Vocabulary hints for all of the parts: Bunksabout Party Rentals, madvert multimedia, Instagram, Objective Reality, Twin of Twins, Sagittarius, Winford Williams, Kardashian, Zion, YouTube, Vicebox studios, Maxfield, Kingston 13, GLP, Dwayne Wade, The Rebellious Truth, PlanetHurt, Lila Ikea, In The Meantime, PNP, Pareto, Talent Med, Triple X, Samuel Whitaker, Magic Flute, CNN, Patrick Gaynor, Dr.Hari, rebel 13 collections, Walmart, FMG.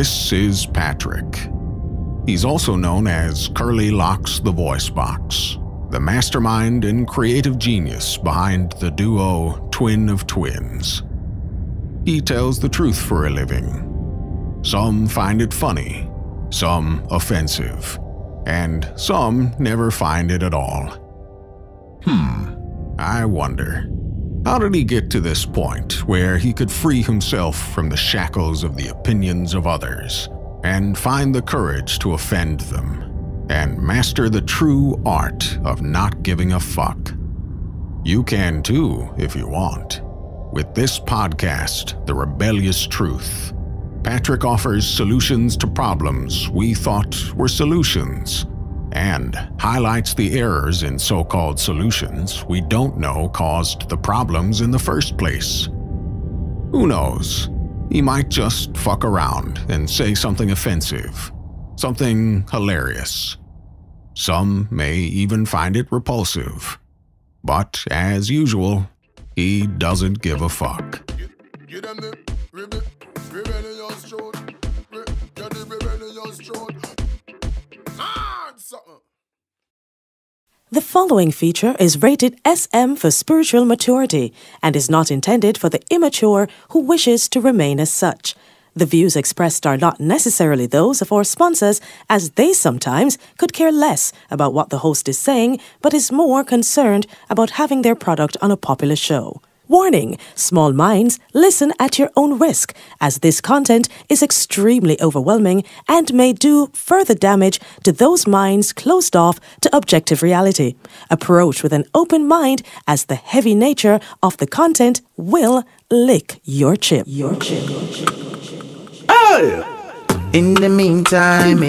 This is Patrick. He's also known as Curly Locks the Voice Box, the mastermind and creative genius behind the duo Twin of Twins. He tells the truth for a living. Some find it funny, some offensive, and some never find it at all. I wonder, how did he get to this point where he could free himself from the shackles of the opinions of others and find the courage to offend them and master the true art of not giving a fuck? You can too if you want. With this podcast, The Rebellious Truth, Patrick offers solutions to problems we thought were solutions and highlights the errors in so-called solutions we don't know caused the problems in the first place. Who knows? He might just fuck around and say something offensive, something hilarious. Some may even find it repulsive. But as usual, he doesn't give a fuck. Give them the rebellious truth. Get the rebellious truth. The following feature is rated SM for spiritual maturity and is not intended for the immature who wishes to remain as such. The views expressed are not necessarily those of our sponsors, as they sometimes could care less about what the host is saying, but is more concerned about having their product on a popular show. Warning, small minds, listen at your own risk, as this content is extremely overwhelming and may do further damage to those minds closed off to objective reality. Approach with an open mind, as the heavy nature of the content will lick your chip. Oh! In the meantime,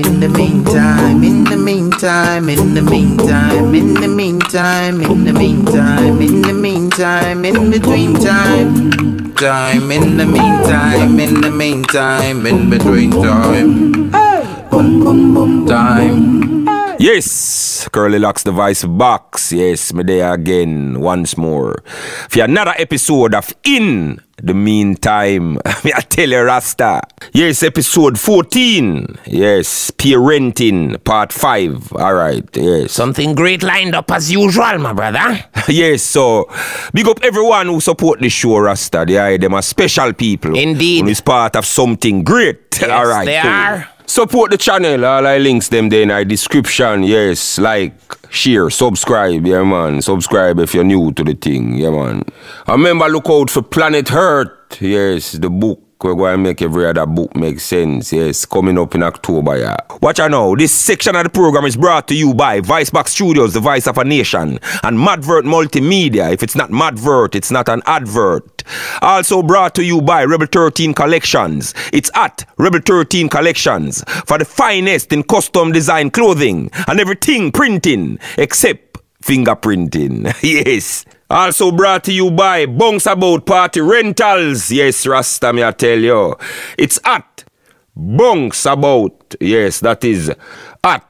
yes, Curly Locks the Voice Box. Yes, me there again, once more, for another episode of In the Meantime. I tell you, Rasta. Yes, episode 14. Yes, parenting, part 5. Alright, yes. Something great lined up as usual, my brother. Yes, so big up everyone who support the show, Rasta. They are them are special people. Indeed. Who is part of something great. Yes, alright, they are. Support the channel. All I links them there in the description. Yes, like, share, subscribe, yeah man. Subscribe if you're new to the thing, yeah man. And remember, look out for PlanetHurt. Yes, the book. We're going to make every other book make sense. Yes, coming up in October, yeah. Watch out now. This section of the program is brought to you by Vicebox Studios, the Vice of a Nation, and Madvert Multimedia. If it's not Madvert, it's not an advert. Also brought to you by Rebel 13 Collections. It's at Rebel 13 Collections for the finest in custom design clothing and everything printing except fingerprinting. Yes. Also brought to you by Bunksabout Party Rentals. Yes, Rasta, me I tell you. It's at Bunksabout. Yes, that is at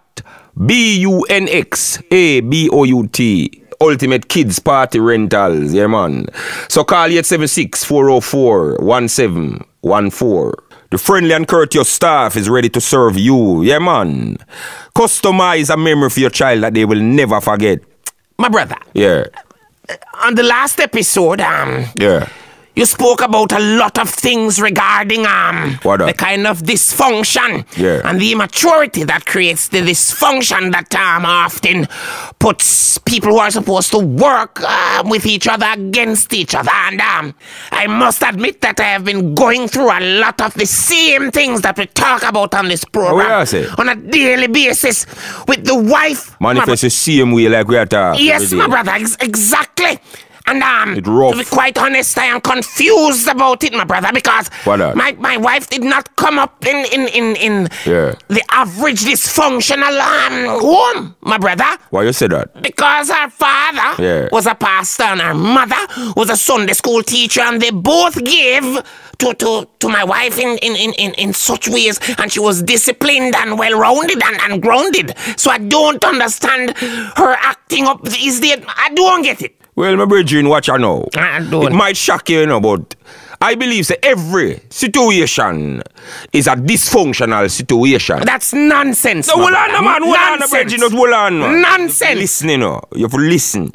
BUNXABOUT. Ultimate Kids Party Rentals. Yeah, man. So call 876-404-1714. The friendly and courteous staff is ready to serve you. Yeah, man. Customize a memory for your child that they will never forget. My brother. Yeah. On the last episode, you spoke about a lot of things regarding the kind of dysfunction and the immaturity that creates the dysfunction that often puts people who are supposed to work with each other against each other. And I must admit that I have been going through a lot of the same things that we talk about on this program on a daily basis with the wife. Manifest the same way like we are talking. Yes, my brother, exactly. And to be quite honest, I am confused about it, my brother, because my wife did not come up in the average dysfunctional home, my brother. Why you say that? Because her father was a pastor and her mother was a Sunday school teacher, and they both gave to my wife in such ways, and she was disciplined and well-rounded and grounded. So I don't understand her acting up these days. I don't get it. Well, my brethren, watch out now. It might shock you, you know, but I believe that every situation is a dysfunctional situation. That's nonsense. No, hold on, man. Hold on, Bridget. Hold on, man. Nonsense. Listen, you know. You have to listen.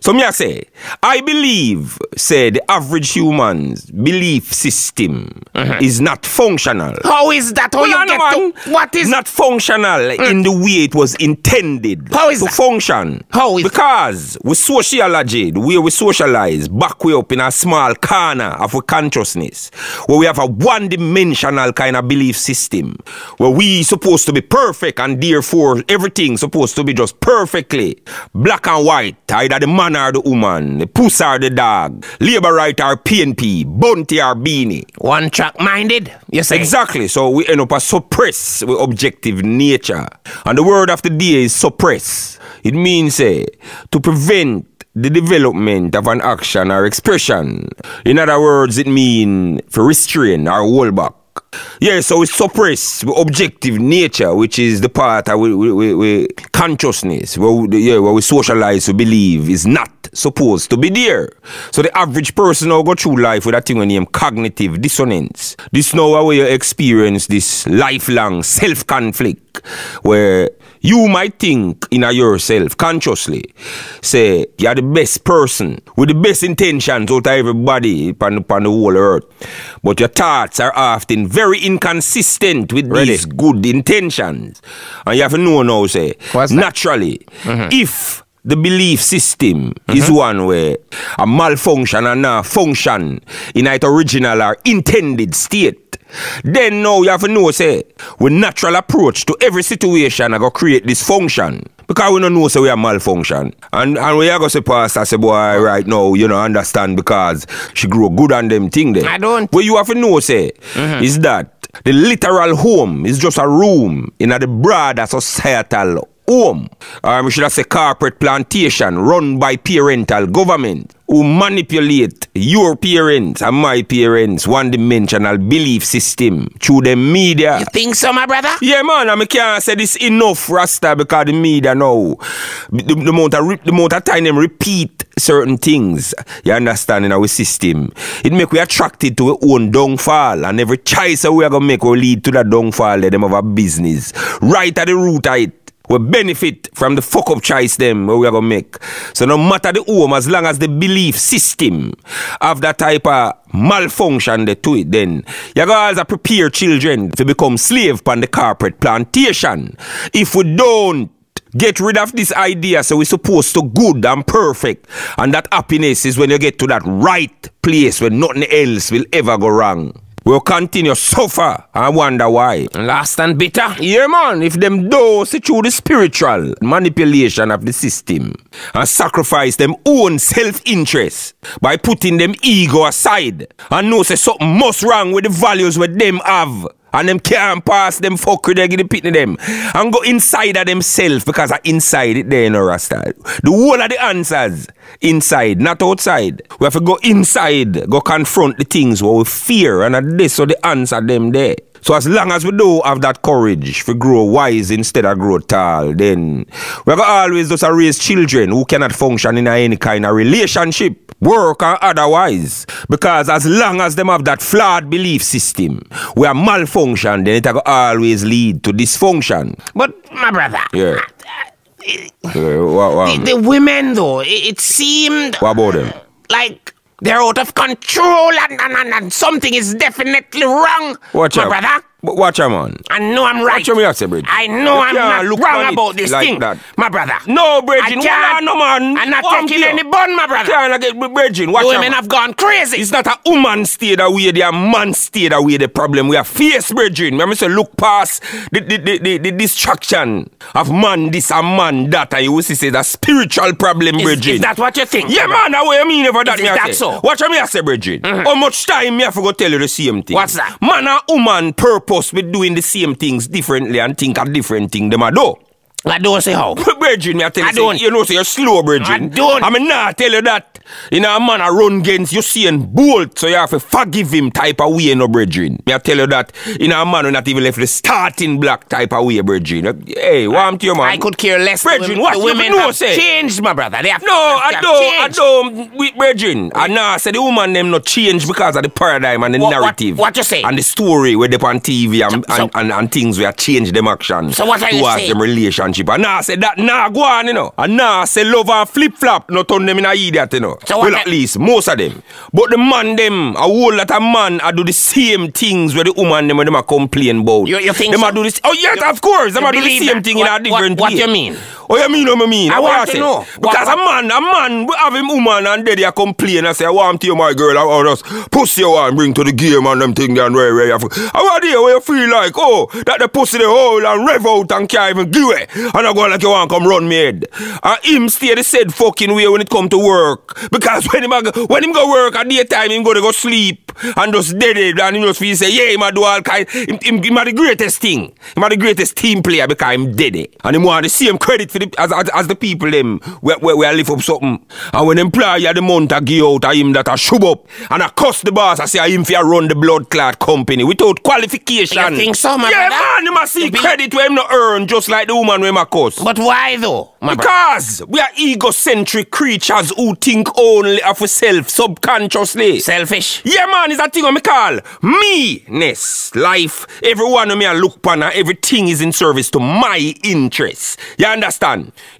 So, me I say, I believe, say, the average human's belief system is not functional. How is that? How you get to, what is not functional in the way it was intended to function? How is because with sociology, the way we socialize, back way up in a small corner of our consciousness, where we have a one-dimensional kind of belief system, where we supposed to be perfect and therefore everything supposed to be just perfectly black and white, either the man or the woman, the puss or the dog, labor right or PNP, bounty or beanie. One track minded, you say? Exactly, so we end up a suppress with objective nature. And the word of the day is suppress. It means to prevent the development of an action or expression. In other words, it means for restrain or hold back. Yeah, so we suppress objective nature, which is the part of we consciousness, where we socialize to believe is not supposed to be there. So the average person now go through life with a thing we name cognitive dissonance. This now where you experience this lifelong self-conflict, where you might think in yourself consciously, say you're the best person with the best intentions out of everybody upon the whole earth, but your thoughts are often very inconsistent with these good intentions. And you have to know now, say, naturally, if the belief system is one where a malfunction and a function in its original or intended state, then now you have to know, say, with natural approach to every situation I go create this function. Because we don't know, say, we are malfunction. And we are going to say, Pastor, say, boy, right now, you know, understand because she grew good on them thing there. I don't. What you have to know, say, is that the literal home is just a room in the broader societal home. We should have said corporate plantation run by parental government who manipulate your parents and my parents' one-dimensional belief system through the media. You think so, my brother? Yeah, man, I can't say this enough, Rasta, because the media now, the amount of time them repeat certain things, you understand, in our system, it make we attracted to our own downfall, and every choice we are going to make will lead to that downfall that them have a business. Right at the root of it, we benefit from the fuck-up choice them we are going to make. So no matter the home, as long as the belief system have that type of malfunction to it, then you guys are prepare children to become slaves on the corporate plantation. If we don't get rid of this idea, so we're supposed to good and perfect, and that happiness is when you get to that right place where nothing else will ever go wrong. We'll continue to suffer and wonder why. Last and bitter. Yeah, man. If them do see through the spiritual manipulation of the system and sacrifice them own self-interest by putting them ego aside and know say something must wrong with the values what them have, and them can't pass them fuckery they give the pit to them and go inside of themselves, because inside it there, you know, Rasta. The whole of the answers inside, not outside. We have to go inside, go confront the things what we fear, and this so the answer them there. So as long as we do have that courage to grow wise instead of grow tall, then we're going to always just raise children who cannot function in any kind of relationship, work or otherwise. Because as long as them have that flawed belief system, we are malfunctioned, then it will always lead to dysfunction. But my brother, the women though, it seemed... What about them? Like... they're out of control and something is definitely wrong, watch my brother. Watch her, man. I know I'm right. Watch her, say, Bridget. I know I'm not wrong about this like thing, that. My brother. No, Bridget. No, man. I'm not taking any bun, my brother. Can't get Bridget. Watch the women have gone crazy. It's not a woman stay that way. They are man stay that way. The problem we have faced, Bridget. Remember, say, look past the distraction of man this and man that. And you will see say that spiritual problem, Bridget. Is that what you think? Yeah, man. That's what I mean. Never that. Is that so? Watch her, me, I say, Bridget. How much time me have to tell you the same thing? What's that? Man and woman purpose with doing the same things differently and think a different thing them a do. I don't say how. Bridging, I tell you. I don't. You know, say you're slow, Bridging. I don't. I mean, nah, tell you that. You know, a man I run against, you see and bolt, so you have to forgive him type of way, no, Bridging. I tell you that. You know, a man who not even left the starting black type of way, Bridging. Hey, warm to your man. I could care less. Bridging, what? The women know, have say. Changed, my brother. They have, I don't. With Bridging. I nah, say the woman them not change because of the paradigm and the narrative. What you say? And the story where they on TV and things where change them action. So what are you saying? Them relationship. And nah, say that, nah, go on, you know. And nah, say love and flip-flop, not turn them in a idiot, you know. So well, at least, most of them. But the man, them, a whole lot of man, I do the same things where the woman, them, a complain about. You think them so? Do this. Oh, yes, of course. Them do the same thing in a different way. What you mean? Oh, you mean what I mean? I want to know. Because a man, we have him woman and they complain and say, I want to you, my girl, I want us pussy you want bring to the game and them thing and where you feel. I want to hear where you feel like, oh, that the pussy they hold and rev out and can't even give it. And I go like you want come run me head. And him stay the said fucking way when it come to work. Because when him go work at daytime, him go to go sleep and just dead it and him just feel say, yeah, him a do all kind. Him a the greatest thing. Him a the greatest team player because him dead it. And him want the same credit for as the people them where I lift up something. And when employer the month I give out I him that I shove up and I cuss the boss, I say I him for run the blood clot company without qualification. You think so, my brother? Yeah, man, him a see credit where him not earn just like the woman where him a cuss. But why though? Because we are egocentric creatures who think only of ourselves subconsciously. Selfish. Yeah, man, is that thing I call me-ness. Life, everyone of me I look upon and everything is in service to my interests. You understand?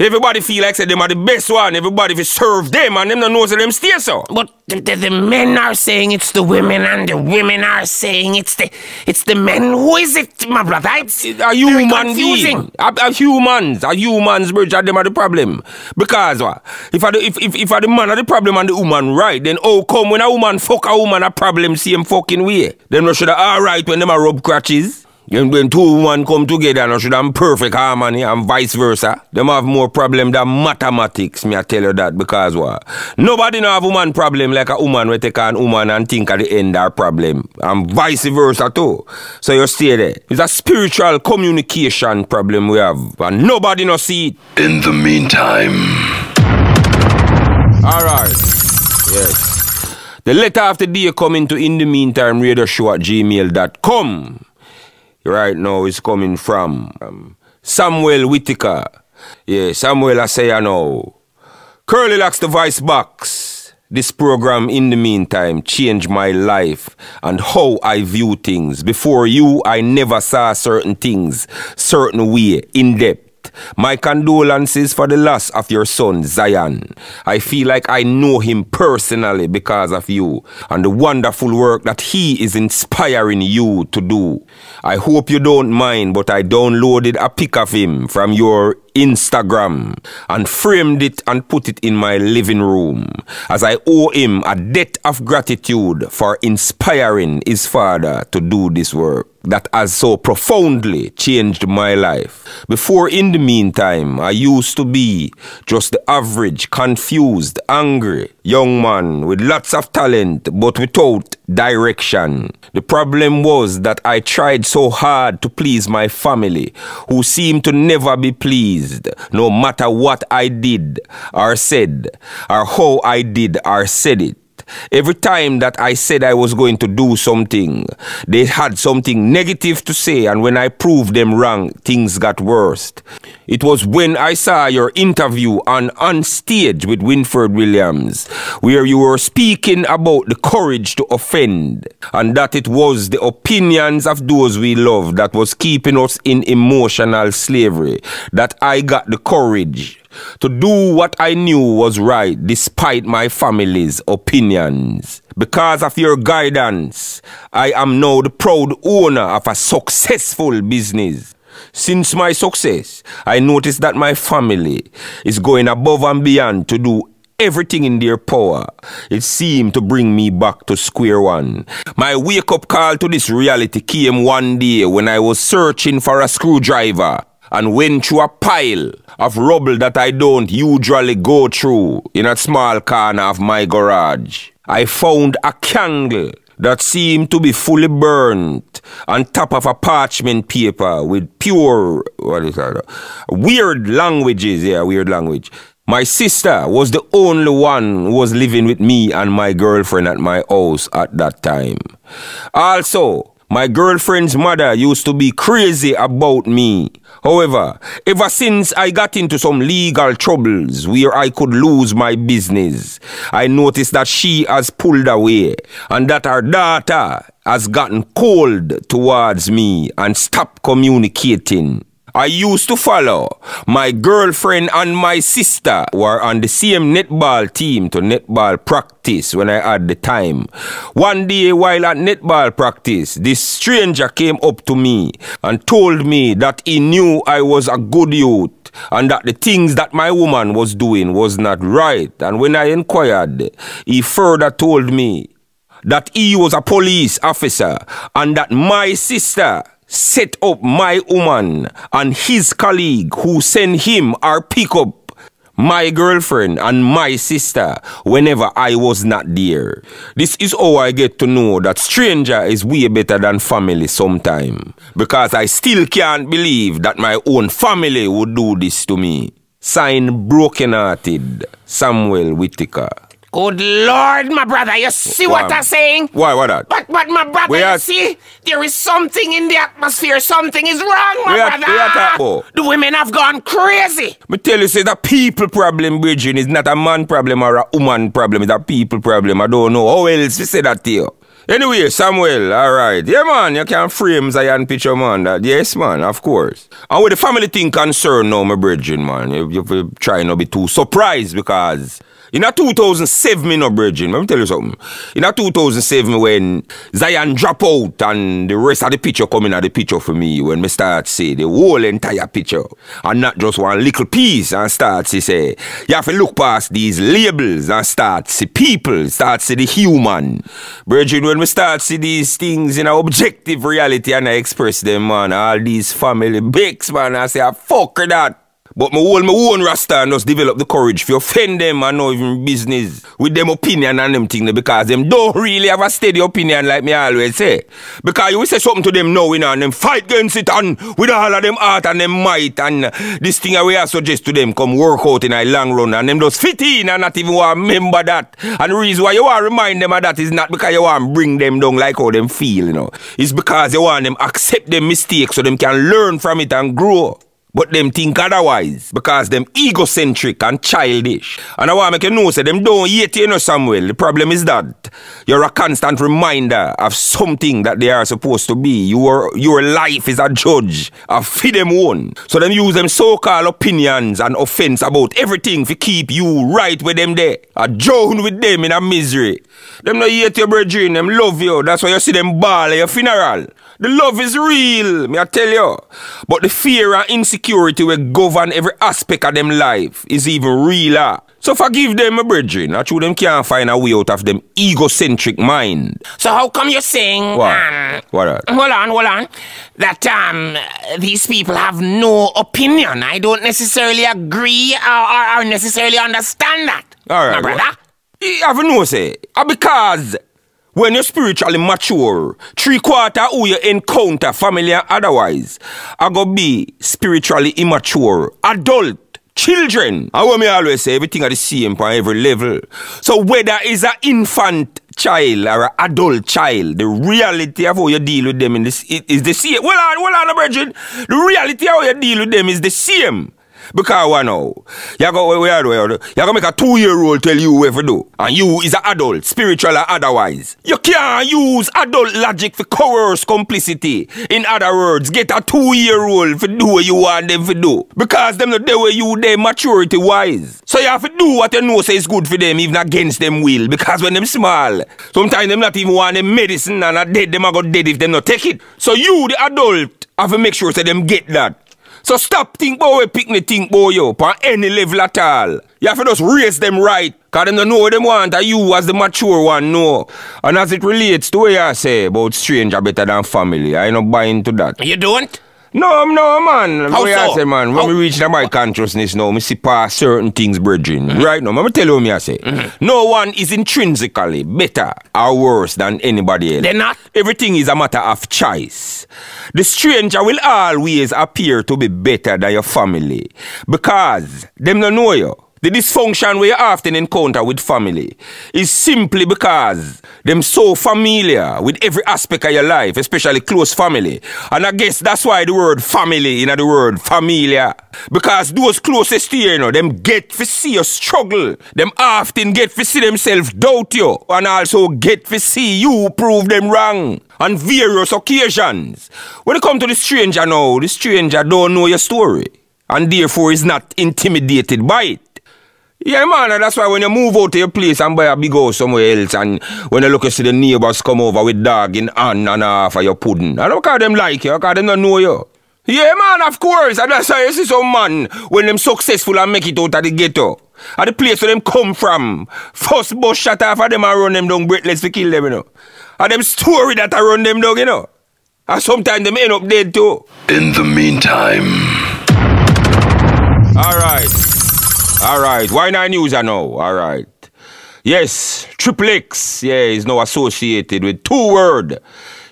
Everybody feel like say them are the best one. Everybody will serve them and them don't know say them stay so. But the men are saying it's the women and the women are saying it's the men. Who is it, my brother? It's a human being. Are humans, Bridget, them are the problem. Because if the man are the problem and the woman right, then how come when a woman fuck a woman a problem same fucking way? Them no should have alright when them are rub crutches. When two women come together and should have perfect harmony and vice versa, them have more problem than mathematics, me I tell you that, because what? Nobody no have woman problem like a woman will take an woman and think at the end our problem, and vice versa too. So you stay there. It's a spiritual communication problem we have, and nobody no see it. In the meantime. Alright. Yes. The letter of the day coming to in the meantime radioshow@gmail.com. Right now is coming from Samuel Whitaker. Yeah, Samuel I say I know. Curly Locks the Voice Box. This program in the meantime changed my life and how I view things. Before you, I never saw certain things, certain way, in depth. My condolences for the loss of your son, Zion. I feel like I know him personally because of you and the wonderful work that he is inspiring you to do. I hope you don't mind, but I downloaded a pic of him from your Instagram and framed it and put it in my living room, as I owe him a debt of gratitude for inspiring his father to do this work that has so profoundly changed my life. Before, in the meantime, I used to be just the average, confused, angry young man with lots of talent but without direction. The problem was that I tried so hard to please my family, who seemed to never be pleased, no matter what I did or said, or how I did or said it. Every time that I said I was going to do something, they had something negative to say, and when I proved them wrong, things got worse. It was when I saw your interview on stage with Winford Williams, where you were speaking about the courage to offend, and that it was the opinions of those we love that was keeping us in emotional slavery, that I got the courage to do what I knew was right despite my family's opinions. Because of your guidance, I am now the proud owner of a successful business. Since my success, I noticed that my family is going above and beyond to do everything in their power. It seemed to bring me back to square one. My wake-up call to this reality came one day when I was searching for a screwdriver and went through a pile of rubble that I don't usually go through in a small corner of my garage. I found a candle that seemed to be fully burnt on top of a parchment paper with pure, what is that? Weird languages, yeah, weird language. My sister was the only one who was living with me and my girlfriend at my house at that time. Also, my girlfriend's mother used to be crazy about me. However, ever since I got into some legal troubles where I could lose my business, I noticed that she has pulled away and that her daughter has gotten cold towards me and stopped communicating. I used to follow my girlfriend and my sister were on the same netball team to netball practice when I had the time. One day while at netball practice, this stranger came up to me and told me that he knew I was a good youth and that the things that my woman was doing was not right. And when I inquired, he further told me that he was a police officer and that my sister set up my woman and his colleague who sent him or pick up my girlfriend and my sister whenever I was not there. This is how I get to know that stranger is way better than family sometime, because I still can't believe that my own family would do this to me. Signed, brokenhearted, Samuel Whitaker. Good Lord, my brother, you see what I'm saying? Why, what that? But my brother, you see, there is something in the atmosphere, something is wrong, my brother. The women have gone crazy. Me tell you, say the people problem, Bridget, is not a man problem or a woman problem, it's a people problem. I don't know how else you say that to you. Anyway, Samuel, alright. Yeah, man, you can frame Zion picture, man. That, yes, man, of course. And with the family thing concerned now, my brethren, man, you try not to be too surprised, because in a 2007, let me tell you something. In a 2007, when Zion drop out and the rest of the picture coming out the picture for me, when me start say the whole entire picture and not just one little piece, and start to say, you have to look past these labels and start see people, start see the human. Brethren, when we start see these things in an objective reality and I express them, man, all these family bakes, man, I say, I fuck that. But me hold my own rasta and just develop the courage to offend them and not even business with them opinion and them thing, because them don't really have a steady opinion, like me always say. Because you will say something to them now, you know, and them fight against it and with all of them heart and them might, and this thing I will suggest to them come work out in a long run, and them just fit in and not even want to remember that. And the reason why you want to remind them of that is not because you want to bring them down like how them feel, you know. It's because you want them accept them mistakes so them can learn from it and grow. But them think otherwise, because them egocentric and childish. And I want to make you know, say, them don't hate you, know, Samuel. The problem is that you're a constant reminder of something that they are supposed to be. Your life is a judge of feed them one. So them use them so-called opinions and offense about everything to keep you right with them there. I drown with them in a misery. Them not hate your brethren, them love you. That's why you see them ball at your funeral. The love is real, me I tell you. But the fear and insecurity will govern every aspect of them life is even realer. So forgive them, my brethren. I true them can't find a way out of them egocentric mind. So how come you're saying, hold on, that these people have no opinion? I don't necessarily agree or necessarily understand that. All right, my brother. I have no say. Because when you're spiritually mature, 3/4 who you encounter, family and otherwise, are going to be spiritually immature, adult. Children, I want me always say everything at the same point, every level. So whether it's an infant child or an adult child, the reality of how you deal with them in this is the same. Well on, brethren, the reality of how you deal with them is the same. Because one now, you go make a 2-year-old tell you what to do, and you is an adult, spiritual or otherwise. You can't use adult logic for coerce complicity. In other words, get a 2-year-old to do what you want them to do, because them not the way you they maturity wise. So you have to do what you know say is good for them, even against them will. Because when them small, sometimes them not even want them medicine and are dead. Them are go dead if them not take it. So you the adult have to make sure say them get that. So stop think about what picnic think about you on any level at all. You have to just raise them right, because them don't know what they want, and you as the mature one know. And as it relates to what you say about stranger better than family, I don't buy into that. You don't? No, man. How so? I say, man, when we reach my consciousness now, I see past certain things, brethren. Right now, I'm tell you what I say. No one is intrinsically better or worse than anybody else. They're not. Everything is a matter of choice. The stranger will always appear to be better than your family because them don't know you. The dysfunction we often encounter with family is simply because them so familiar with every aspect of your life, especially close family. And I guess that's why the word family, the word familiar. Because those closest to you, them get to see you struggle. Them often get to see themselves doubt you. And also get to see you prove them wrong. On various occasions. When it comes to the stranger now, the stranger don't know your story. And therefore is not intimidated by it. Yeah, man, and that's why when you move out to your place and buy a big house somewhere else, and when you look and see the neighbors come over with dog in hand and half of your pudding, I don't call them like you, because they don't know you. Yeah, man, of course, and that's why you see some man, when them successful and make it out of the ghetto, at the place where them come from, first bus shot off of them and run them down breathless to kill them, and them story that I run them down, and sometimes them end up dead too. In the meantime... Alright, why not news I know? Alright. Yes, Triple X, is now associated with two-word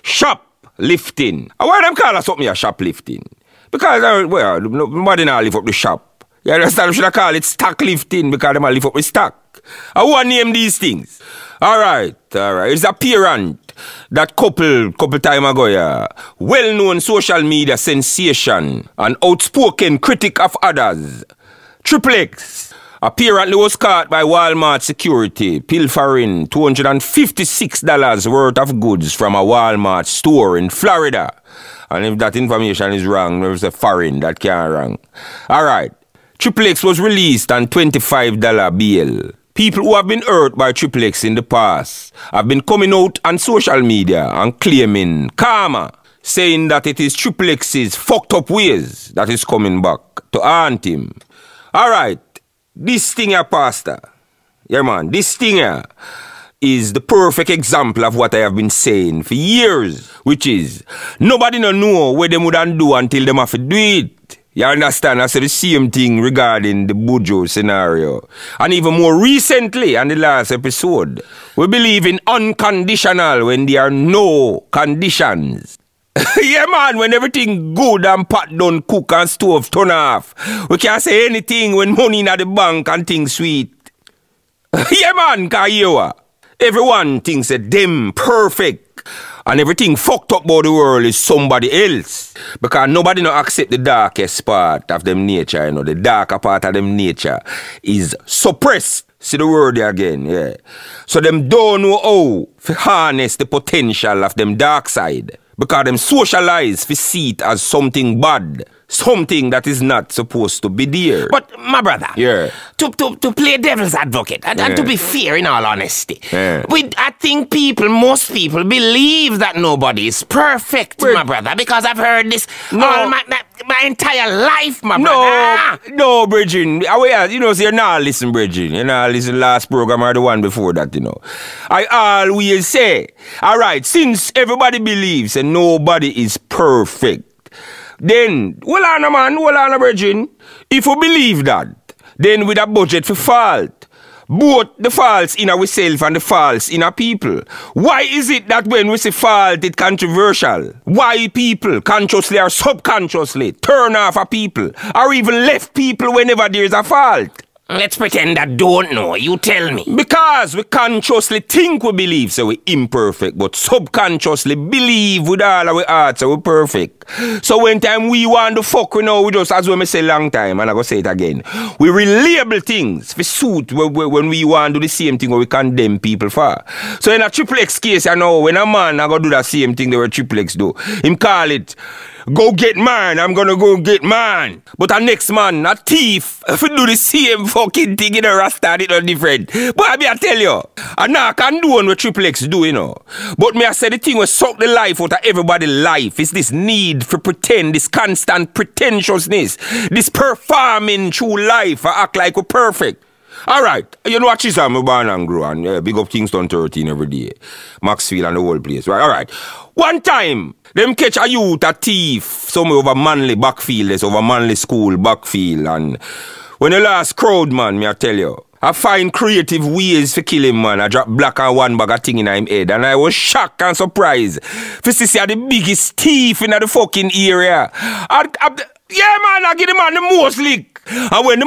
shoplifting. And why them call us something a shoplifting? Because, well, nobody now lift up the shop. You understand? We should have called it stock lifting because they might lift up the stock. And who name these things? Alright. It's apparent that couple time ago, well-known social media sensation and outspoken critic of others, Triple X, apparently was caught by Walmart security pilfering $256 worth of goods from a Walmart store in Florida. And if that information is wrong, there's a foreign that can't wrong. Alright, Triple X was released on $25 bail. People who have been hurt by Triple X in the past have been coming out on social media and claiming karma, saying that it is Triple X's fucked up ways that is coming back to haunt him. Alright, this thing here, Pastor, this thing here is the perfect example of what I have been saying for years, which is, nobody don't know what they wouldn't do until they have to do it. You understand? I said the same thing regarding the Bujo scenario. And even more recently, on the last episode, we believe in unconditional when there are no conditions. When everything good and pot done cook and stove turn off. We can't say anything when money in at the bank and things sweet. Everyone thinks that them perfect. And everything fucked up about the world is somebody else. Because nobody no accept the darkest part of them nature, The darker part of them nature is suppressed. See the word there again, So them don't know how to harness the potential of them dark side. Because them socialize to see it as something bad. Something that is not supposed to be there. But, my brother, to play devil's advocate, and to be fair in all honesty, I think most people believe that nobody is perfect, my brother, because I've heard this my entire life, my brother. No, Bridgin, so you're not listening, Bridgin. You're not listening last program or the one before that, I always say, alright, since everybody believes and nobody is perfect, then, hold on, Virgin. If we believe that, then with a budget for fault, both the faults in ourselves and the faults in our people. Why is it that when we say fault, it's controversial? Why people consciously or subconsciously turn off our people or even left people whenever there is a fault? Let's pretend I don't know. You tell me. Because we consciously think we believe so we're imperfect, but subconsciously believe with all our hearts so we're perfect. So when time we want to fuck, we just, as we say long time, and I go say it again, we relabel things for suit when we want to do the same thing or we condemn people for. So in a Triple X case, when a man I go do that same thing that Triple X do, him call it, go get mine, I'm gonna go get mine. But a next man, a thief, if you do the same fucking thing, Rasta, it's not different. But I tell you, I now can do what Triple X do, But me I say the thing will suck the life out of everybody's life. It's this need for pretend, this constant pretentiousness, this performing through life, I act like we're perfect. Alright, what she's on, my born and grow, and big up Kingston 13 every day. Maxfield and the whole place, right? Alright. One time, them catch a youth a thief somewhere over Manly backfield, it's over Manly school backfield. And when the last crowd, man, me I tell you, I find creative ways for kill him, man. I drop black and one bag of thing in him head. And I was shocked and surprised. For see, see the biggest thief in the fucking area. Yeah, man, I give the man the most lick. And when the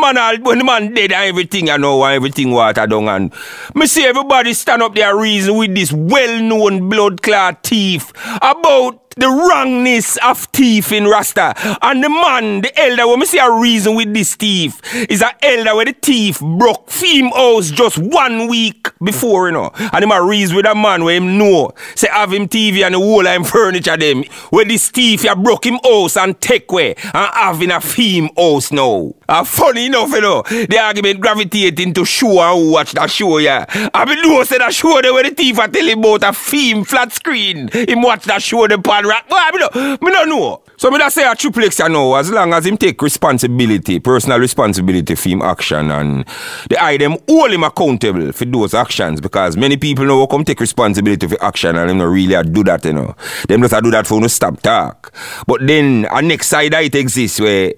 man dead and everything, I know, and everything water down. And me see everybody stand up there reason with this well-known blood clot thief about the wrongness of thief in Rasta. And the man, the elder, when me see a reason with this thief, is an elder where the thief broke him house just 1 week before, you know. And him a reason with a man where him know, say have him TV and the whole of him furniture them, where this thief ya broke him house and take away. Having a theme house now. Funny enough, you know, the argument gravitating to show and who watch that show, yeah. I mean, no, say that show there where the thief are telling about a theme flat screen. Him watch that show, the pan rack. Well, I mean, no know. So, I mean, I say a Triple X, you know, as long as him take responsibility, personal responsibility for him action, and the eye them hold him accountable for those actions, because many people now come take responsibility for action and them not really do that, you know. Them just do that for no stop talk. But then, a next side it exists where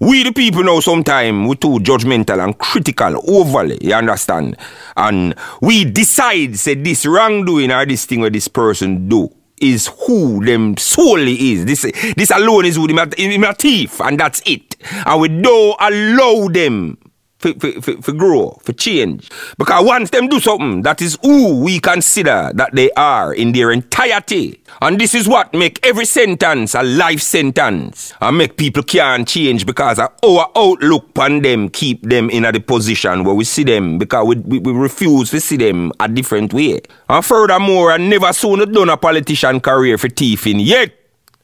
we the people now sometimes we too judgmental and critical overly, you understand? And we decide say this wrongdoing or this thing where this person do is who them solely is. This alone is who them a thief, and that's it. And we don't allow them for grow, for change. Because once them do something, that is who we consider that they are in their entirety. And this is what make every sentence a life sentence. And make people can't change because of our outlook upon them keep them in a the position where we see them. Because we refuse to see them a different way. And furthermore, I never soon done a politician career for thieving yet.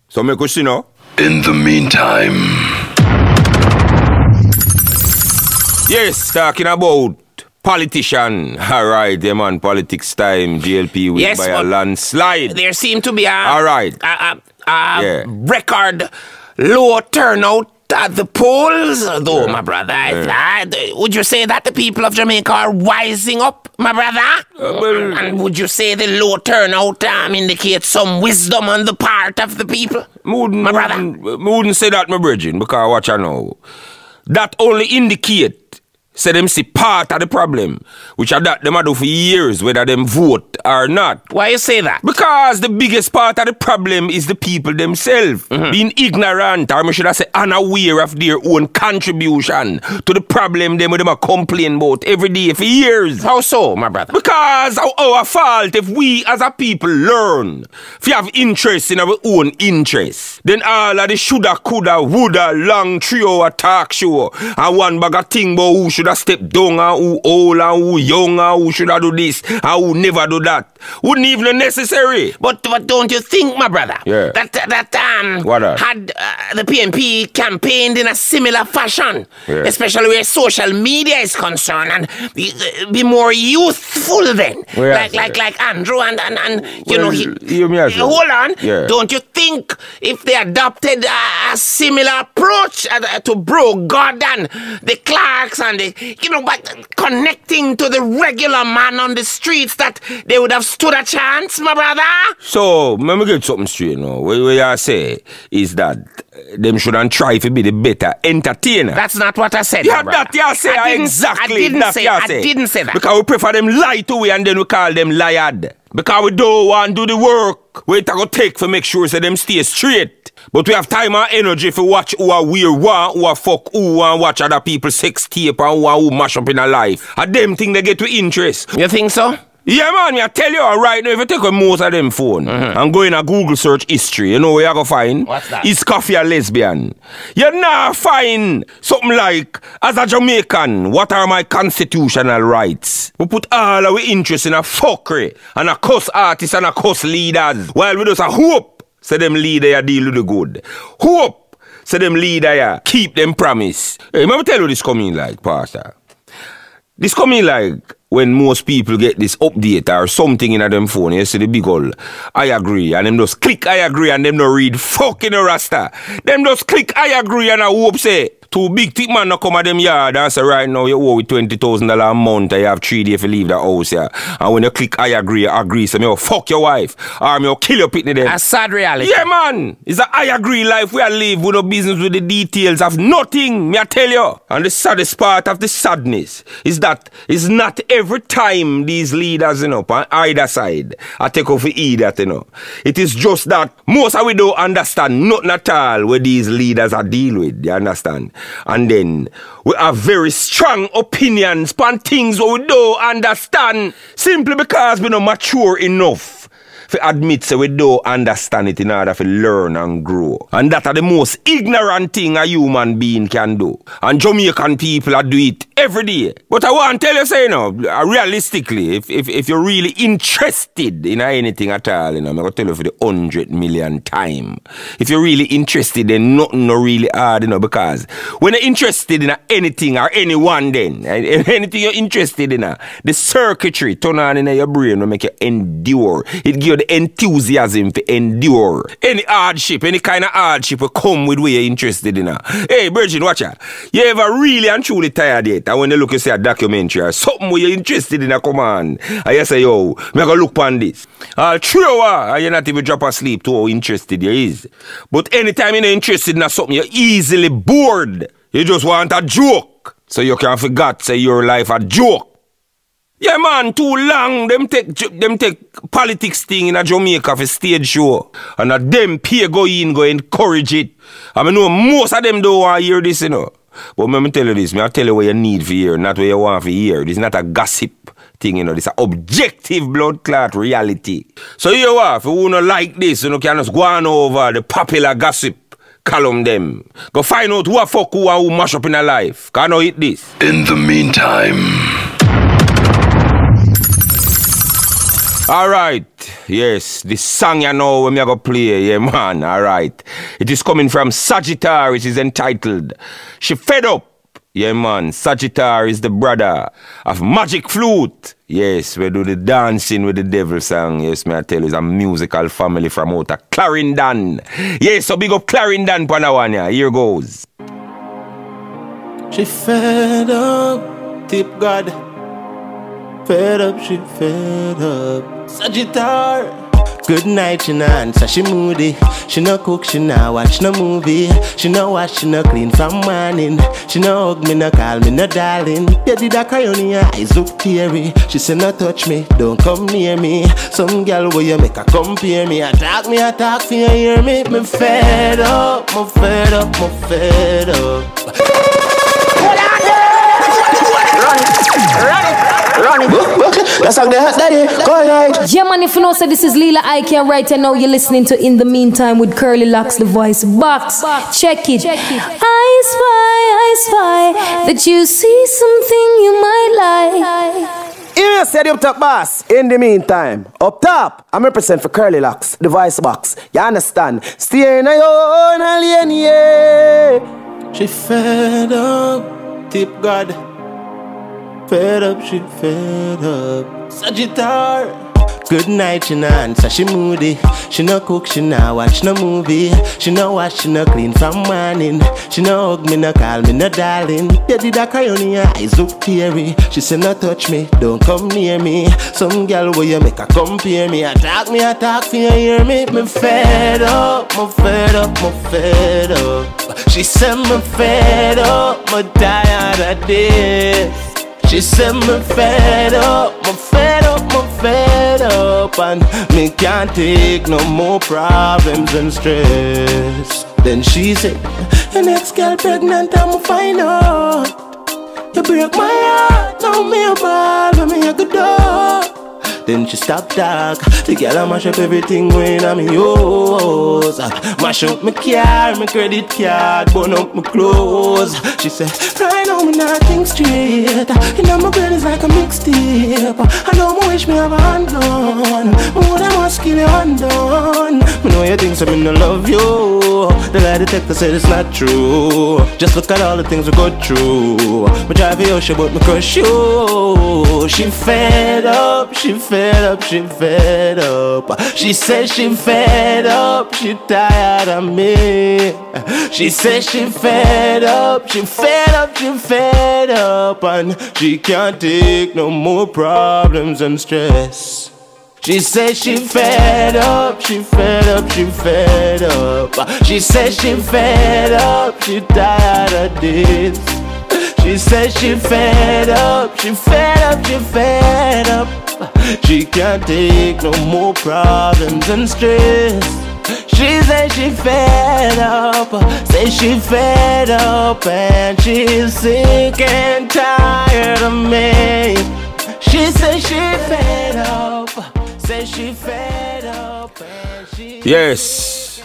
So make us, you know. In the meantime... Yes, talking about politician. Alright, yeah, man, politics time. GLP win by a landslide. There seemed to be a, all right. Record low turnout at the polls, though, my brother. Would you say that the people of Jamaica are wising up, my brother? And would you say the low turnout indicates some wisdom on the part of the people, my brother? I wouldn't say that, my brethren, because watch I know. That only indicate say them see part of the problem, which are that them a do for years, whether them vote or not. Why you say that? Because the biggest part of the problem is the people themselves, being ignorant, or should I say unaware of their own contribution to the problem them with them a complain about every day for years. How so, my brother? Because our fault if we as a people learn, if we have interest in our own interests, then all of the shoulda, coulda, woulda, long three-hour talk show, and one bag of thing about who should step down and who old and who young and who should I do this and who never do that wouldn't even necessary. But don't you think, my brother, that the PNP campaigned in a similar fashion, especially where social media is concerned, and be more youthful then, like Andrew and you know hold on, don't you think if they adopted a similar approach to Bro Gordon, the Clarks and the by connecting to the regular man on the streets, that they would have stood a chance, my brother? So, let me get something straight now. What I say is that them shouldn't try to be the better entertainer. That's not what I said, my brother. Yeah, that you say, I didn't say that. Because we prefer them lie to we and then we call them liad. Because we don't want to do the work we go take for make sure so them stay straight. But we have time and energy for watch who are we want, who are fuck who and watch other people's sex tape and who mash up in a life. And them thing they get to interest. You think so? Yeah, man, I tell you right now, if you take a most of them phone and go in a Google search history, you know where you're going to find? What's that? Is coffee a lesbian? You're not find something like, as a Jamaican, what are my constitutional rights? We put all our interest in a fuckery and a cuss artist and a cuss leaders, while we just a hope. So them leader ya deal with the good. Hope. So them leader ya keep them promise. Hey, let me tell you this coming like, Pastor. This coming like when most people get this update or something in them phone. You see the big ol' I agree. And them just click I agree and them no read fucking Rasta. Them just click I agree and I hope say Two big thick man no come at them yard and say right now you owe with $20,000 a month and you have 3 days to leave the house, yeah. And when you click I agree, so me fuck your wife or me kill your pitney them. A sad reality. Yeah man, it's a I agree life we are live with no business with the details of nothing, me I tell you. And the saddest part of the sadness is that it's not every time these leaders, you know, on either side I take off for either, you know. It is just that most of we don't understand nothing at all where these leaders are deal with, you understand? And then we have very strong opinions on things we don't understand simply because we not mature enough to admit that we don't understand it in order to learn and grow. And that are the most ignorant thing a human being can do. And Jamaican people do it every day. But I want to tell you, say, you know, realistically, if you're really interested in anything at all, you know, I'm going to tell you for the 100 millionth time. If you're really interested, then nothing no really hard, you know, because when you're interested in anything or anyone, then, anything you're interested in, the circuitry turn on in your brain will make you endure. It gives you the enthusiasm to endure. Any hardship, any kind of hardship will come with what you're interested in. Hey, Virgin, watch out. You ever really and truly tired yet? And when you look, you see a documentary or something where you're interested in a command, and you say, yo, I'm going to look on this. I'll throw her, and you're not even drop asleep to how interested you is. But anytime you're not interested in something, you're easily bored. You just want a joke. So you can forget, say, your life a joke. Yeah man, too long, them take politics thing in a Jamaica for stage show. And that them pay go in, go encourage it. I mean, no, most of them don't want to hear this, you know. But let me tell you this, I'll tell you what you need for hear, not what you want for hear. This is not a gossip thing, you know, this is an objective blood clot reality. So you know, if you don't like this, you know, can just go on over the popular gossip column them. Go find out who a fuck who and who mash up in a life. Can I hit this? In the meantime... Alright, yes, this song you know when me go play, yeah man, alright. It is coming from Sagittarius, it is entitled, She Fed Up. Yeah man, Sagittarius the brother of Magic Flute. Yes, we do the Dancing with the Devil song. Yes, me I tell you, it's a musical family from out of Clarendon. Yes, so big up Clarendon, Panawania, here goes. She fed up, tip God. Fed up, she fed up. Sagittarius. Good night, she na answer, she moody. She no cook, she no watch no movie. She no wash, she no clean from morning. She no hug me, no call me, no darling. Yeah, did I cry on your eyes look teary. She say no touch me, don't come near me. Some girl will you make her compare me. Attack me, attack for you hear me. Me fed up, me fed up, me fed up. That's how they hot daddy. Go ahead. Yeah man, if you know say this is Lila Ikea right and now you're listening to In the Meantime with Curly Locks the Voice Box. Check it. I spy that you see something you might like. Here said up top boss. In the meantime, up top, I'm represent for Curly Locks the Voice Box. You understand? Stay in your own alien, yeah. She fed up, tip God. Fed up, she fed up. Sagittarius. Good night, she na answer, she moody. She no cook, she no watch no movie. She no wash, she no clean from morning. She no hug me, no call me, no darling. Yeah, did I cry on your eyes look teary. She say no touch me, don't come near me. Some girl will you make her compare me. Attack me, attack for you hear me. Me fed up, me fed up, me fed up. She said me fed up, me tired of this. She said me fed up, me fed up, me fed up. And me can't take no more problems and stress. Then she said, your next girl pregnant and me find out. You break my heart, now me a ball when me a good dog. Then she stop talk, the girl a mash up everything when I'm yours. Mash up me car, me credit card, burn up me clothes. She said, right now know me not think straight. You know my brain is like a mixtape. I know my wish me have a hand on. More than my skill undone. Me know you think so, me no love you. The lie detector said it's not true. Just look at all the things we go through. Me drive you, she but me crush you. She fed up, she fed up, she fed up. She said she fed up, she tired of me. She said she fed up, she fed up, she fed up. And she can't take no more problems and stress. She said she fed up, she fed up, she fed up. She said she fed up, she tired of this. She said she fed up, she fed up, she fed up. She can't take no more problems and stress. She said she fed up, said she fed up, and she's sick and tired of me. She said she fed up, said she fed up, and she's yes,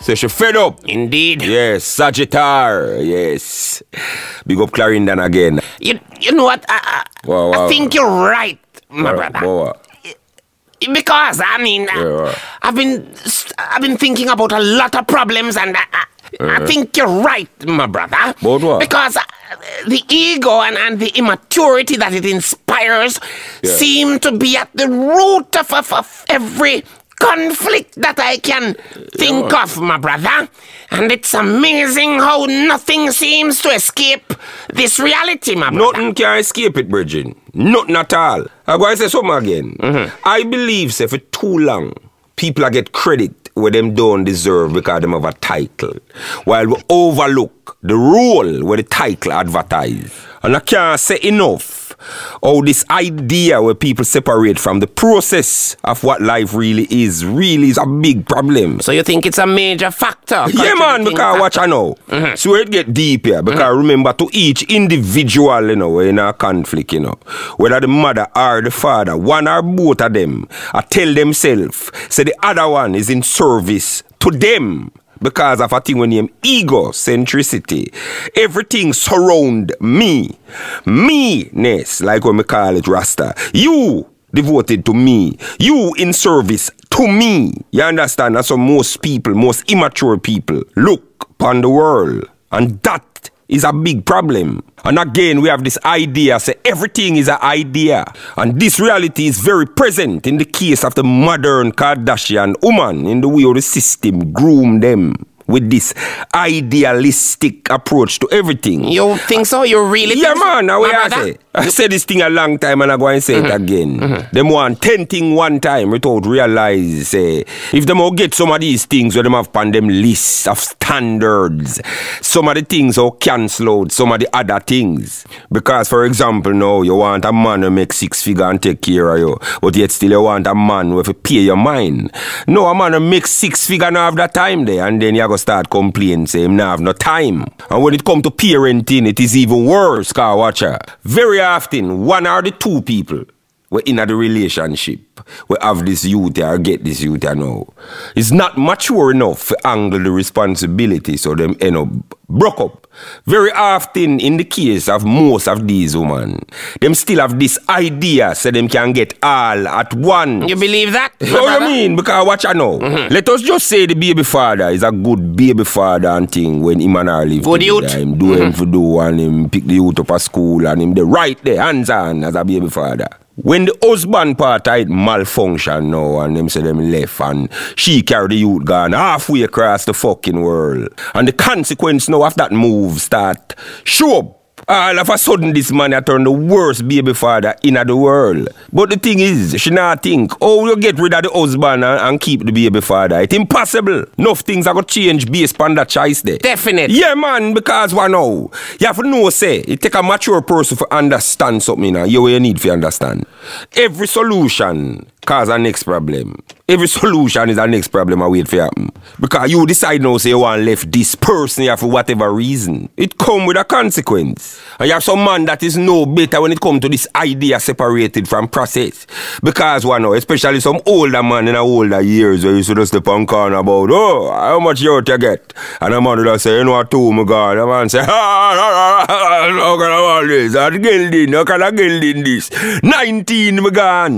said she fed up. Indeed. Yes, Sagittarius. Yes. Big up Clarendon again. You know what? I think you're right, my brother. Because I mean, I've been thinking about a lot of problems, and I think you're right, my brother. But what? Because the ego and the immaturity that it inspires seem to be at the root of every conflict that I can think of, my brother. And it's amazing how nothing seems to escape this reality, my brother. Nothing can escape it, Bridget. Nothing at all. I'm going to say something again. I believe, say, for too long, people get credit where them don't deserve because them have a title, while we overlook the role where the title advertise. And I can't say enough how this idea where people separate from the process of what life really is a big problem. So you think it's a major factor? Yeah, man, because watch I know. So it get deep here, because remember, to each individual, you know, we're in a conflict, you know, whether the mother or the father, one or both of them, I tell themselves, say the other one is in service to them. Because of a thing we name egocentricity. Everything surround me. Me-ness, like when we call it Rasta. You devoted to me. You in service to me. You understand? That's how most people, most immature people, look upon the world. And that is a big problem. And again, we have this idea, say everything is an idea. And this reality is very present in the case of the modern Kardashian woman, in the way the system groomed them with this idealistic approach to everything. You think so? You really think so? Yeah, man. I said this thing a long time, and I'm going to say it again. Them want 10 things one time without realize, say, if them all get some of these things where them have upon them list of standards, some of the things are cancelled, some of the other things. Because, for example, now, you want a man who makes 6 figures and take care of you, but yet still you want a man who have to pay your mind. No, a man who makes 6 figures and have that time there, and then you go start complaining, say him now have no time. And when it comes to parenting, it is even worse, car watcher. Very often, one or the two people were in a relationship, we have this youth or get this youth or now. It's not mature enough to angle the responsibility, so them end up broke up. Very often, in the case of most of these women, them still have this idea, so them can get all at once. You believe that? What you mean? Because watch I know. Let us just say the baby father is a good baby father and thing when him and I live good together. Good youth. Do him for do and him pick the youth up at school and him the right there, hands on as a baby father. When the husband part of it malfunction now and them say them left and she carry the youth gone halfway across the fucking world. And the consequence now of that move start show up. All of a sudden this man has turned the worst baby father in the world. But the thing is, she not think, oh, you get rid of the husband and keep the baby father. It's impossible. Enough things are going to change based on that choice there. Definitely. Yeah, man, because why now? You have to know, say, it take a mature person to understand something now. You need to understand. Every solution cause a next problem. Every solution is a next problem I wait for happen. Because you decide now say you want left this person here for whatever reason. It come with a consequence. And you have some man that is no better when it comes to this idea separated from process. Because one now, especially some older man in the older years where you should just step on corner about, oh, how much you ought to get? And a man would say, you know, two, my God. The man say, how can I want this? I'm gilding, how can I gilding this? 19, my God.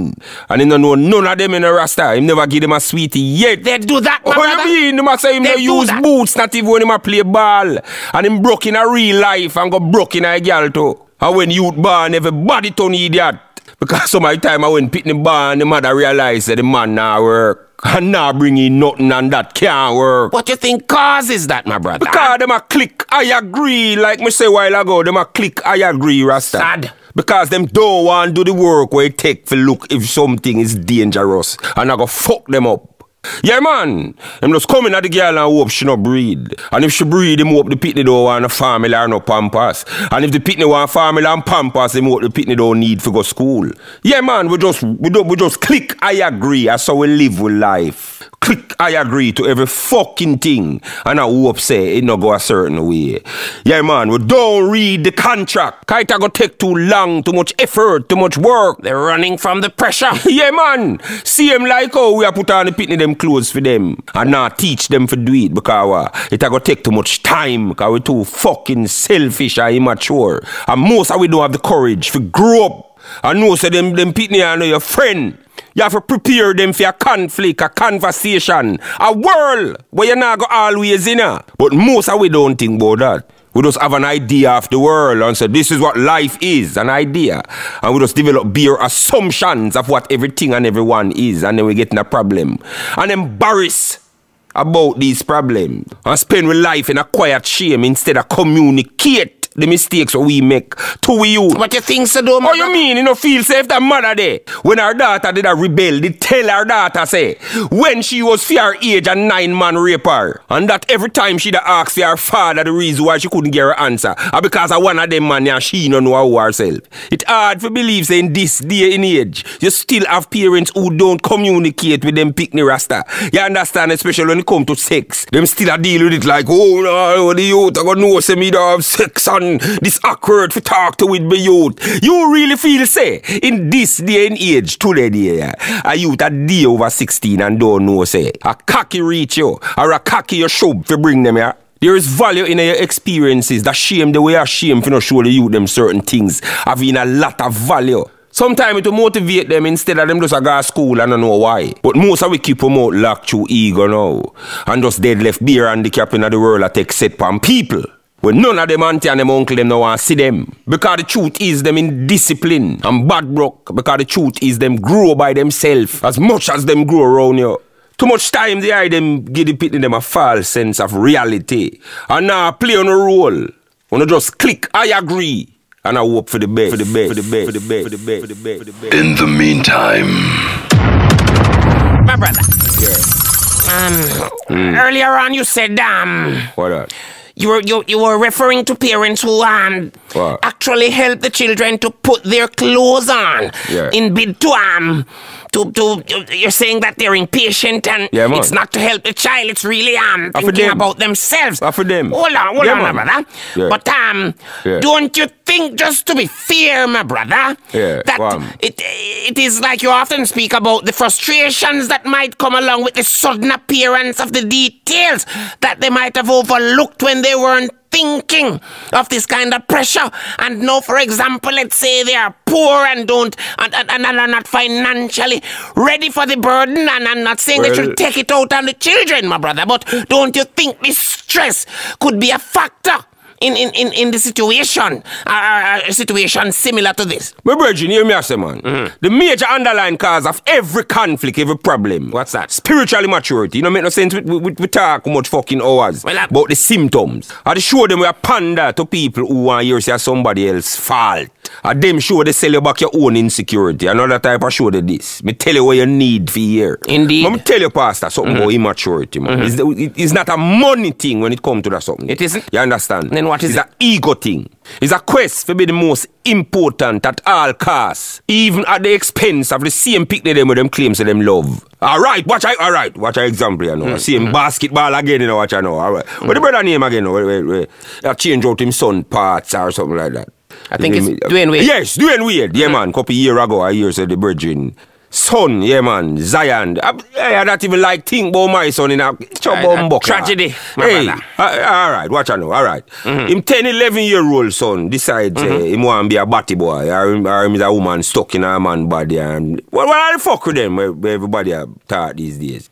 And he don't know none of them in the Rasta. He never give them a sweetie yet. They do that, my brother. What do you mean? They must say him they no use that. Boots, not even when him play ball. And him broke in a real life and got broke in a girl too. And when youth born, everybody turn idiot. Because some of the time I went picking the barn, the mother realized that the man now work. And now bring in nothing and that can't work. What you think causes that, my brother? Because them a click, I agree. Like me say a while ago, them a click, I agree, Rasta. Sad. Because them don't want to do the work where it take for look if something is dangerous. And I go fuck them up. Yeah, man. Them just coming at the girl and hope she not breed. And if she breed, them hope the pitney don't want a family and no pampas. And if the pitney want family and pampas, them hope the pitney don't need for go school. Yeah, man, we just click, I agree. That's how we live with life. Click, I agree to every fucking thing. And I hope say it not go a certain way. Yeah, man, we don't read the contract. Cause it go take too long, too much effort, too much work. They're running from the pressure. Yeah, man. See them like how we are put on the pitney them clothes for them and not teach them for do it because it a go take too much time because we too fucking selfish and immature and most of we don't have the courage for grow up and know so them pitney are your friend. You have to prepare them for a conflict, a conversation, a world where you're not go always in a. But most of we don't think about that. We just have an idea of the world and say this is what life is, an idea. And we just develop bare assumptions of what everything and everyone is. And then we get in a problem. And embarrass about these problems. And spend with life in a quiet shame instead of communicate the mistakes we make to you. What you think so though, man? Oh, you mean you know feel safe that mother there? When her daughter did a rebel, they tell her daughter say when she was for her age and 9 man rape her. And that every time she'd ask for her father the reason why she couldn't get her answer. And because of one of them man and she don't know who herself. It's hard to believe saying this day in age. You still have parents who don't communicate with them picnic rasta. You understand, especially when it comes to sex. Them still a deal with it like, oh no, the youth I got no say me to have sex and this awkward for talk to with my youth. You really feel say in this day and age today dear, a youth a day over 16 and don't know say a cocky reach you or a cocky you shove for bring them here. There is value in your experiences. That shame the way a shame for not show the youth them certain things having a lot of value. Sometimes it will motivate them instead of them just go to school and I don't know why. But most of we keep them out locked through ego now and just dead left beer and the cap in the world that take set upon people. Well, none of them auntie and them uncle them no want to see them. Because the truth is them in discipline and bad broke. Because the truth is them grow by themselves as much as them grow around you. Too much time they hide them give the pitney them a false sense of reality. And now play on a role. Wanna just click, I agree. And I hope for the best. For the best. For the best. For the best. For the best. For the best. For the best. In the meantime. My brother. Yeah. Earlier on you said what up? You were referring to parents who actually help the children to put their clothes on in bid to you're saying that they're impatient and it's not to help the child, it's really thinking about themselves. For them. Hold on, my brother. Yeah. But don't you think, just to be fair, my brother, that it is like you often speak about the frustrations that might come along with the sudden appearance of the details that they might have overlooked when they weren't thinking of this kind of pressure. And now, for example, let's say they are poor and are not financially ready for the burden, and I'm not saying that you should take it out on the children, my brother, but don't you think this stress could be a factor in the situation, a situation similar to this? My brethren, hear me say, man. The major underlying cause of every conflict, every problem. What's that? Spiritual immaturity. You know, make no sense. We talk much fucking hours about the symptoms. I show them we are pander to people who want to hear somebody else's fault. A them show they sell you back your own insecurity. Another type of show they this. Me tell you what you need for year. Indeed. But me tell you, Pastor, something about immaturity, man. It's not a money thing when it comes to that something. It isn't. You understand? Then what is it? It's an ego thing. It's a quest for be the most important at all costs, even at the expense of the same picnic them with them claims of them love. Alright, watch our example, you know. Same basketball again, you know, watch, you know. Alright. What the brother name again, you know? Change out him son parts or something like that. I think it's Dwayne Wade. Yes, Dwayne Wade. Yeah, man. Couple year ago, I hear the bridging. Son, yeah, man. Zion. I don't even like think about my son in a chop tragedy. Hey, alright, watch out now, alright. Him 10, 11-year-old son decides him want to be a batty boy, or him is a woman stuck in a man body. And what the fuck with them, everybody thought these days?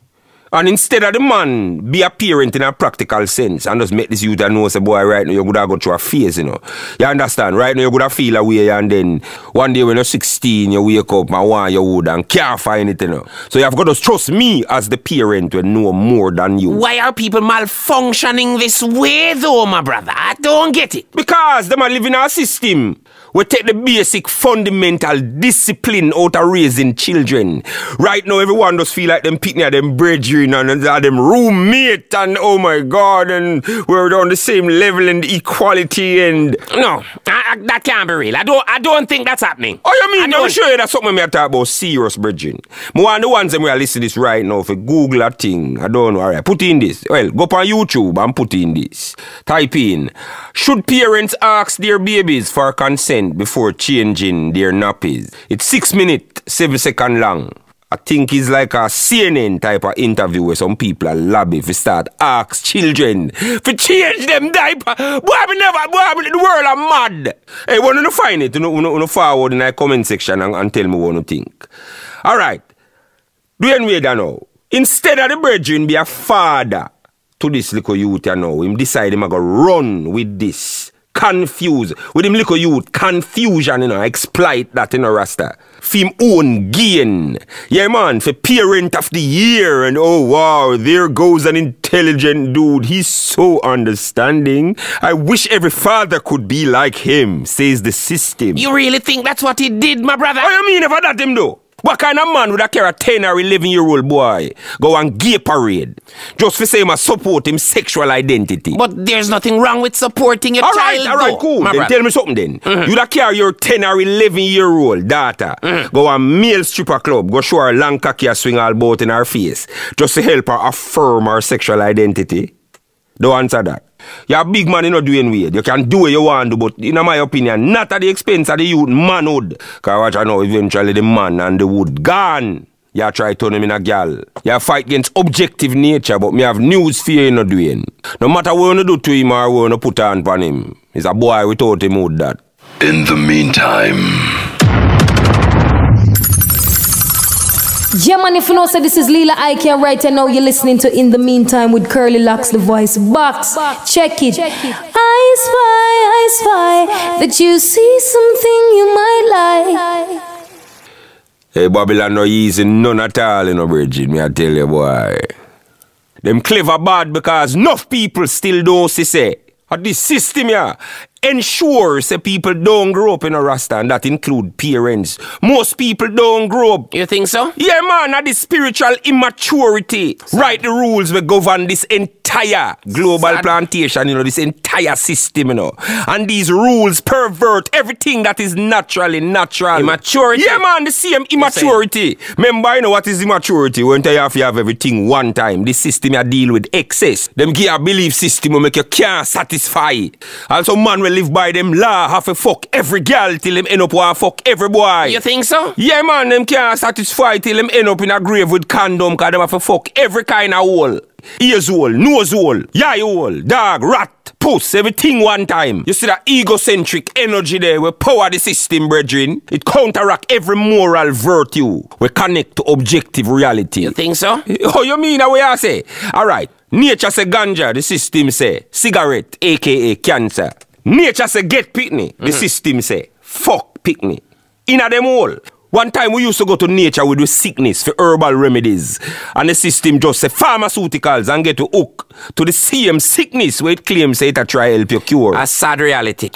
And instead of the man be a parent in a practical sense and just make this youth know, say, boy, right now you're gonna go through a phase, you know. You understand? Right now you're gonna feel away, and then one day when you're 16, you wake up and want your wood and can't find it, you know. So you have got to trust me as the parent to know more than you. Why are people malfunctioning this way though, my brother? I don't get it. Because them are living in our system. We take the basic fundamental discipline out of raising children. Right now, everyone just feel like them picnic, them brethren, and them roommate, and oh my God, and we're on the same level and equality and... No, that can't be real. I don't think that's happening. Oh, you mean? I'm sure that's something we have to talk about serious brethren. One of the ones that we are listening to this right now, if you Google that thing, I don't know, alright, put in this. Well, go up on YouTube and put in this. Type in, should parents ask their babies for consent before changing their nappies? It's 6 minutes, 7 seconds long. I think it's like a CNN type of interview where some people are lobby if you start ask children for change them diaper. Boy, the world are mad. Hey, want to find it? You know, forward in the comment section and tell me what you think. Alright. Dwayne Wade now. Instead of the brethren be a father to this little youth, you know, him decide him go run with this. Confused. With him little youth, confusion, you know, exploit that, you know, Rasta. For him own gain. Yeah, man, for parent of the year, and oh, wow, there goes an intelligent dude. He's so understanding. I wish every father could be like him, says the system. You really think that's what he did, my brother? What do you mean if I that him, though? What kind of man would I care a 10 or 11-year-old boy go and gay parade just for say him support him sexual identity? But there's nothing wrong with supporting your child. Alright, cool. Then brother, tell me something then. You'd carry your 10 or 11-year-old daughter, go and male stripper club, go show her long cocky swing all bout in her face just to help her affirm her sexual identity? Don't answer that. You're a big man, you're not doing weird. You can do what you want to, but in my opinion, not at the expense of the youth manhood. Because watch out now, eventually the man and the wood gone. You try to turn him in a girl. You fight against objective nature, but me have news for you, not doing. No matter what you do to him or what you put on for him, he's a boy without him would that. In the meantime... Yeah, man, if you know, so this is Lila Ikea right now. You're listening to In the Meantime with Curly Locks the Voice Box. Check it. I spy that you see something you might like. Hey, Babylon, no easy, none at all, you know, Bridget. Me, I tell you, boy. Them clever bad because enough people still don't say. At this system, yeah, ensures that people don't grow up in a Rasta, and that include parents. Most people don't grow up. You think so? Yeah, man, at this spiritual immaturity. Sad. Right, the rules will govern this entire global plantation, you know, this entire system, you know. And these rules pervert everything that is naturally natural. Immaturity. Yeah, man, the same immaturity. Remember, you know, what is immaturity? When you have everything one time, this system you deal with excess. Them give a belief system will make you can't satisfy. Also, man will live by them law, have to fuck every girl till them end up or fuck every boy. You think so? Yeah, man, them can't satisfy till them end up in a grave with condom because them have to fuck every kind of hole. Ears hole, nose hole, eye hole, dog, rat, puss, everything one time. You see that egocentric energy there will power the system, brethren. It counteract every moral virtue. We connect to objective reality. You think so? Oh, you mean that way I say? Alright. Nature say ganja, the system say cigarette, aka cancer. Nature say get picnic, the system say fuck picnic. In a them all. One time we used to go to nature with the sickness for herbal remedies. And the system just say pharmaceuticals and get to hook to the same sickness where it claims say it try help you cure. A sad reality.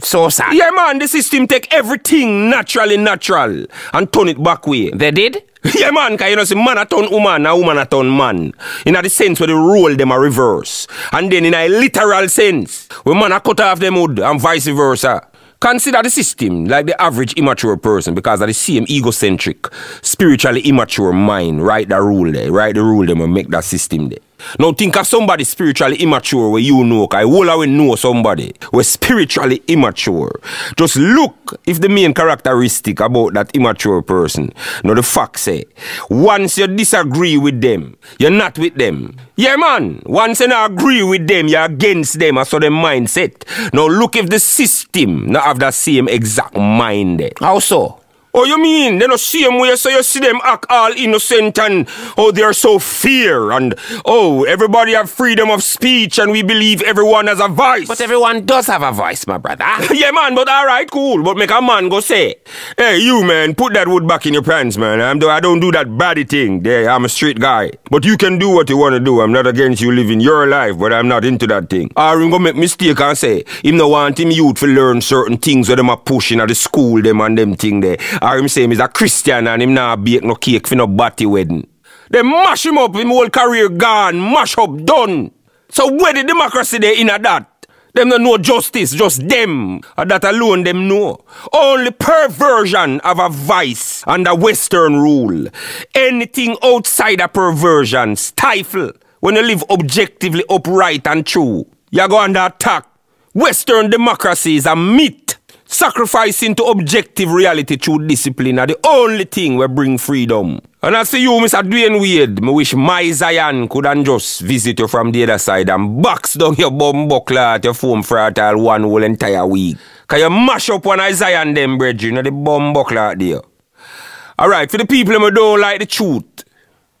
So sad. Yeah man, the system take everything naturally natural and turn it back way. They did? Yeah man, because you know see man a turn woman and woman a turn man. In the sense where the role them a reverse. And then in a literal sense, where man a cut off them hood and vice versa. Consider the system like the average immature person because of the same egocentric, spiritually immature mind, right? The rule there, right? The rule them and make that system there. Now think of somebody spiritually immature where you know, because I will always know somebody who is spiritually immature. Just look if the main characteristic about that immature person. Now the fact say, once you disagree with them, you're not with them. Yeah man, once you not agree with them, you're against them, so their mindset. Now look if the system not have that same exact mind there. How so? Oh, you mean they don't see them way, so you see them act all innocent and oh, they are so fear and oh, everybody have freedom of speech and we believe everyone has a voice. But everyone does have a voice, my brother. Yeah, man, but all right, cool. But make a man go say, hey, you, man, put that wood back in your pants, man. I don't do that baddie thing. Yeah, I'm a straight guy. But you can do what you want to do. I'm not against you living your life, but I'm not into that thing. Or him go make mistake and say, him no want him youth to learn certain things where them are pushing at the school, them and them thing there. Or him say he's a Christian and him not bake no cake for no batty wedding. They mash him up, him whole career gone, mash up, done. So where the democracy they in at that? Them don't know justice, just them. That alone them know. Only perversion of a vice under Western rule. Anything outside a perversion, stifle. When you live objectively upright and true, you go under attack. Western democracy is a myth. Sacrificing to objective reality through discipline are the only thing we bring freedom. And as for you, Mr. Dwayne Wade, I wish my Zion couldn't just visit you from the other side and box down your bum buckler at your foam fratile one whole entire week. Can you mash up one of Zion them, brethren, the bum buckler there? Alright, for the people who don't like the truth,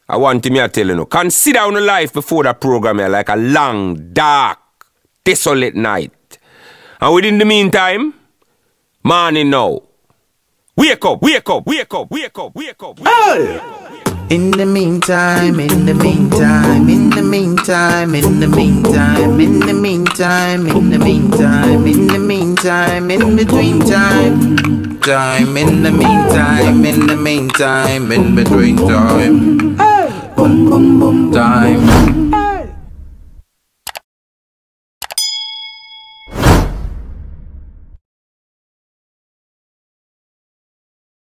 I want me to tell you, consider on the life before that program here like a long, dark, desolate night. And within the meantime, morning now. Wake up, wake up, wake up, wake up, wake up. In the meantime, in the meantime, in the meantime, in the meantime, in the meantime, in the meantime, in the meantime, in between time. Time, in the meantime, in the meantime, in between time. Time.